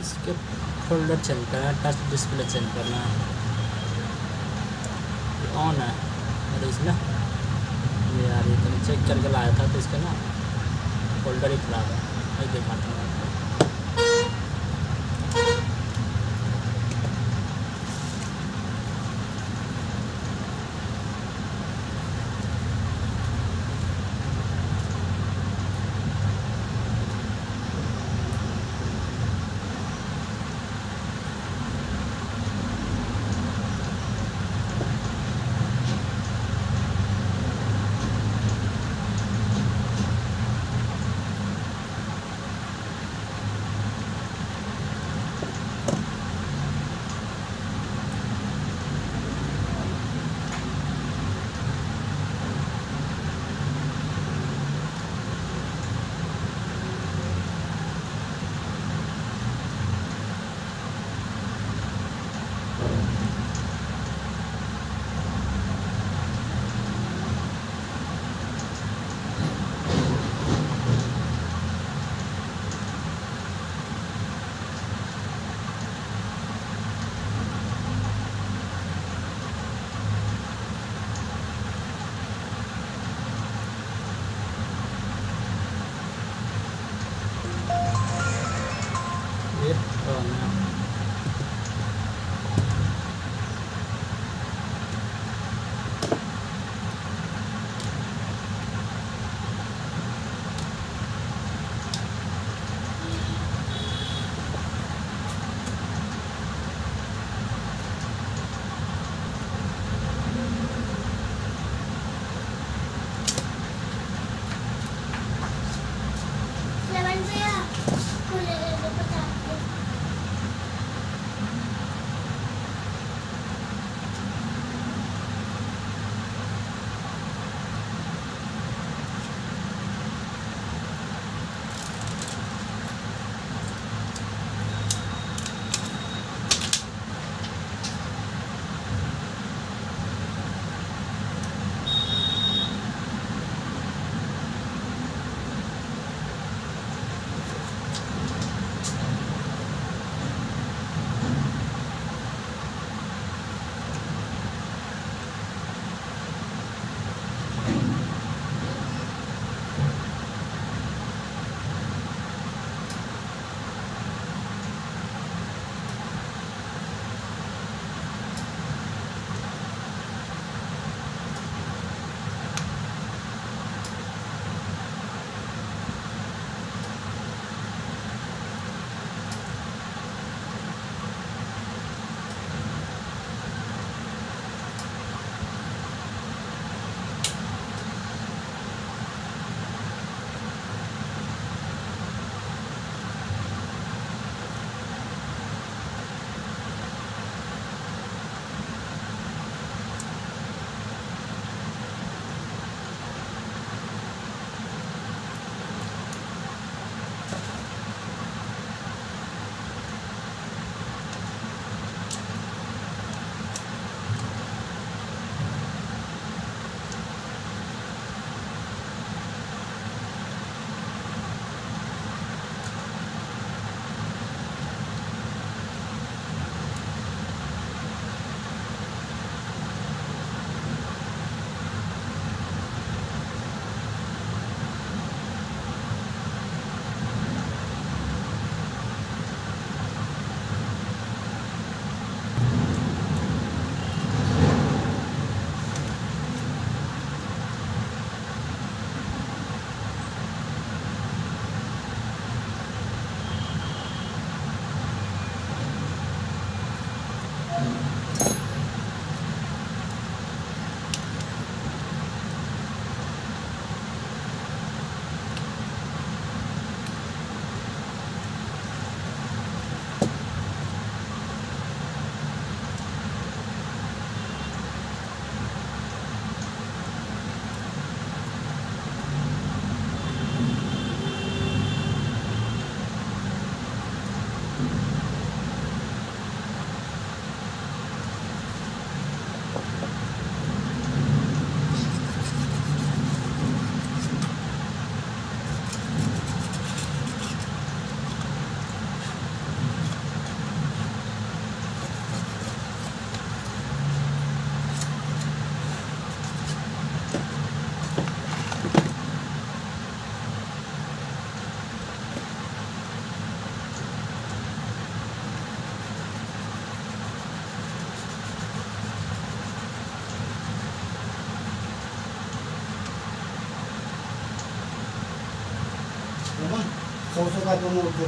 इसके folder change करना है, टच डिस्प्ले चेंज करना है, ऑन है। और इसमें ये यार ये तो चेक करके लाया था तो इसका ना फोल्डर ही खराब है, मैं दिखाता हूँ। var bunu oldu.